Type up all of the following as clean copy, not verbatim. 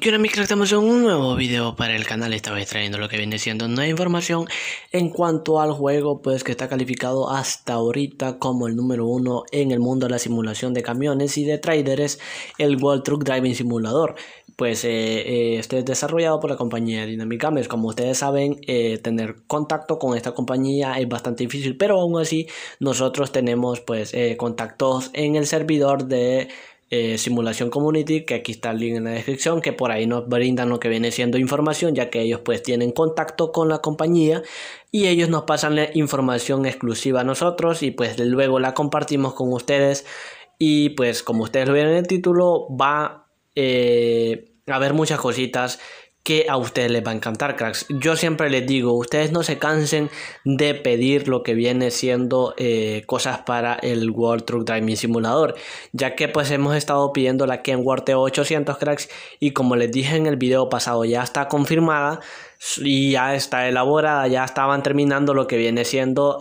¿Qué onda, mis cracks? Estamos en un nuevo video para el canal. Esta vez trayendo lo que viene siendo nueva información en cuanto al juego, pues que está calificado hasta ahorita como el número 1 en el mundo de la simulación de camiones y de trailers, el World Truck Driving Simulator. Pues este es desarrollado por la compañía Dynamic Games. Como ustedes saben, tener contacto con esta compañía es bastante difícil, pero aún así nosotros tenemos pues contactos en el servidor de Simulación Community, que aquí está el link en la descripción, que por ahí nos brindan lo que viene siendo información, ya que ellos pues tienen contacto con la compañía y ellos nos pasan la información exclusiva a nosotros y pues luego la compartimos con ustedes. Y pues como ustedes lo vieron en el título, va a haber muchas cositas que a ustedes les va a encantar, cracks. Yo siempre les digo, ustedes no se cansen de pedir lo que viene siendo cosas para el World Truck Driving Simulator, ya que pues hemos estado pidiendo la Kenworth T800, cracks, y como les dije en el video pasado, ya está confirmada y ya está elaborada. Ya estaban terminando lo que viene siendo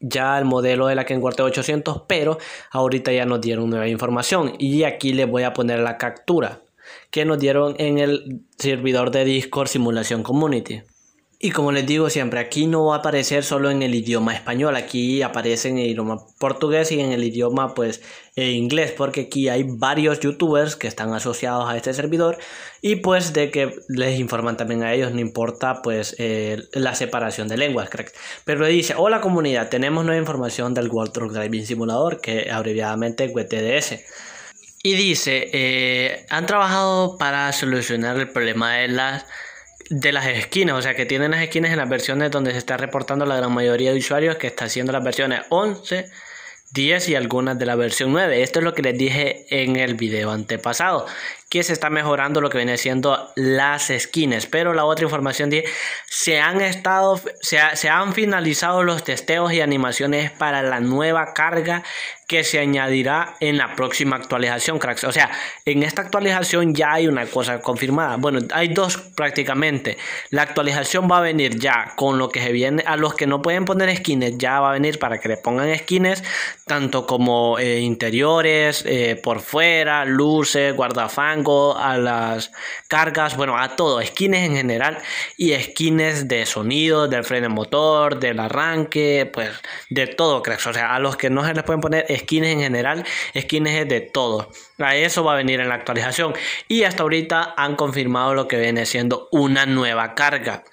ya el modelo de la Kenworth T800, pero ahorita ya nos dieron nueva información y aquí les voy a poner la captura que nos dieron en el servidor de Discord Simulación Community. Y como les digo siempre, aquí no va a aparecer solo en el idioma español, aquí aparece en el idioma portugués y en el idioma pues inglés, porque aquí hay varios youtubers que están asociados a este servidor y pues de que les informan también a ellos, no importa pues la separación de lenguas, correcto. Pero le dice: hola comunidad, tenemos nueva información del World Truck Driving Simulator, que abreviadamente WTDS. Y dice, han trabajado para solucionar el problema de las esquinas, o sea que tienen las esquinas en las versiones donde se está reportando la gran mayoría de usuarios que está haciendo las versiones 11, 10 y algunas de la versión 9. Esto es lo que les dije en el video antepasado, que se está mejorando lo que viene siendo las esquinas. Pero la otra información dice: se han finalizado los testeos y animaciones para la nueva carga que se añadirá en la próxima actualización, cracks. O sea, en esta actualización ya hay una cosa confirmada. Bueno, hay dos prácticamente. La actualización va a venir ya con lo que se viene. A los que no pueden poner skins, ya va a venir para que le pongan skins, tanto como interiores, por fuera, luces, guardafangos, a las cargas, bueno, a todo, skins en general, y skins de sonido, del freno de motor, del arranque, pues de todo, cracks. O sea, a los que no se les pueden poner skins en general, skins de todo, a eso va a venir en la actualización. Y hasta ahorita han confirmado lo que viene siendo una nueva carga,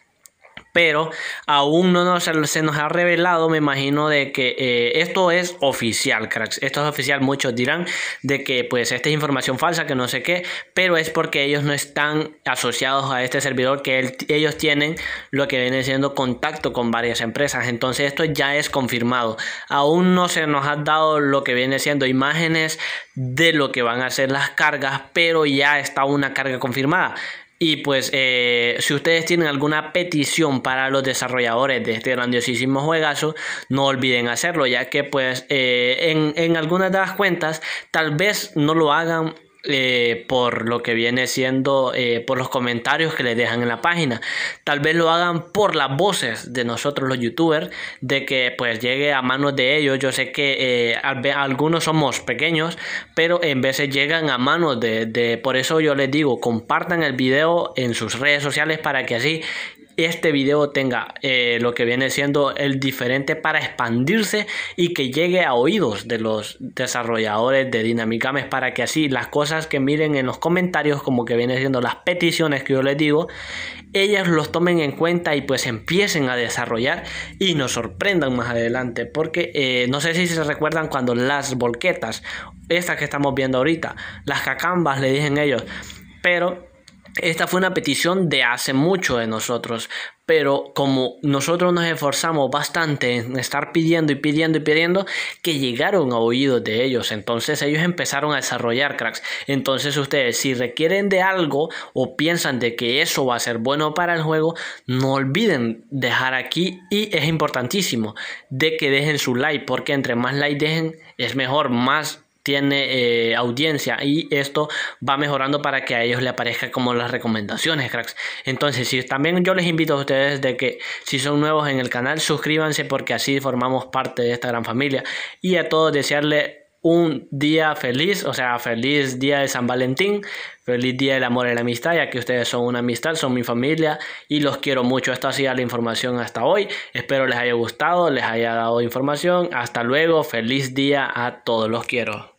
pero aún no se nos ha revelado. Me imagino de que esto es oficial, cracks, esto es oficial. Muchos dirán de que pues esta es información falsa, que no sé qué, pero es porque ellos no están asociados a este servidor, que ellos tienen lo que viene siendo contacto con varias empresas. Entonces esto ya es confirmado. Aún no se nos han dado lo que viene siendo imágenes de lo que van a ser las cargas, pero ya está una carga confirmada. Y pues si ustedes tienen alguna petición para los desarrolladores de este grandiosísimo juegazo, no olviden hacerlo, ya que pues en algunas de las cuentas tal vez no lo hagan por lo que viene siendo por los comentarios que les dejan en la página. Tal vez lo hagan por las voces de nosotros los youtubers, de que pues llegue a manos de ellos. Yo sé que algunos somos pequeños, pero en veces llegan a manos de... Por eso yo les digo, compartan el video en sus redes sociales para que así este video tenga lo que viene siendo el diferente para expandirse y que llegue a oídos de los desarrolladores de Dynamic Games, para que así las cosas que miren en los comentarios, como que viene siendo las peticiones que yo les digo, ellas los tomen en cuenta y pues empiecen a desarrollar y nos sorprendan más adelante. Porque no sé si se recuerdan cuando las volquetas, estas que estamos viendo ahorita, las cacambas le dicen ellos, pero esta fue una petición de hace mucho de nosotros, pero como nosotros nos esforzamos bastante en estar pidiendo y pidiendo y pidiendo, que llegaron a oídos de ellos. Entonces ellos empezaron a desarrollar, cracks. Entonces ustedes, si requieren de algo o piensan de que eso va a ser bueno para el juego, no olviden dejar aquí, y es importantísimo de que dejen su like, porque entre más like dejen es mejor, más tiene audiencia, y esto va mejorando para que a ellos le aparezca como las recomendaciones, cracks. Entonces si también yo les invito a ustedes de que si son nuevos en el canal, suscríbanse, porque así formamos parte de esta gran familia. Y a todos desearle un día feliz, o sea, feliz día de San Valentín, feliz día del amor y la amistad, ya que ustedes son una amistad, son mi familia y los quiero mucho. Esta ha sido la información hasta hoy, espero les haya gustado, les haya dado información, hasta luego, feliz día a todos, los quiero.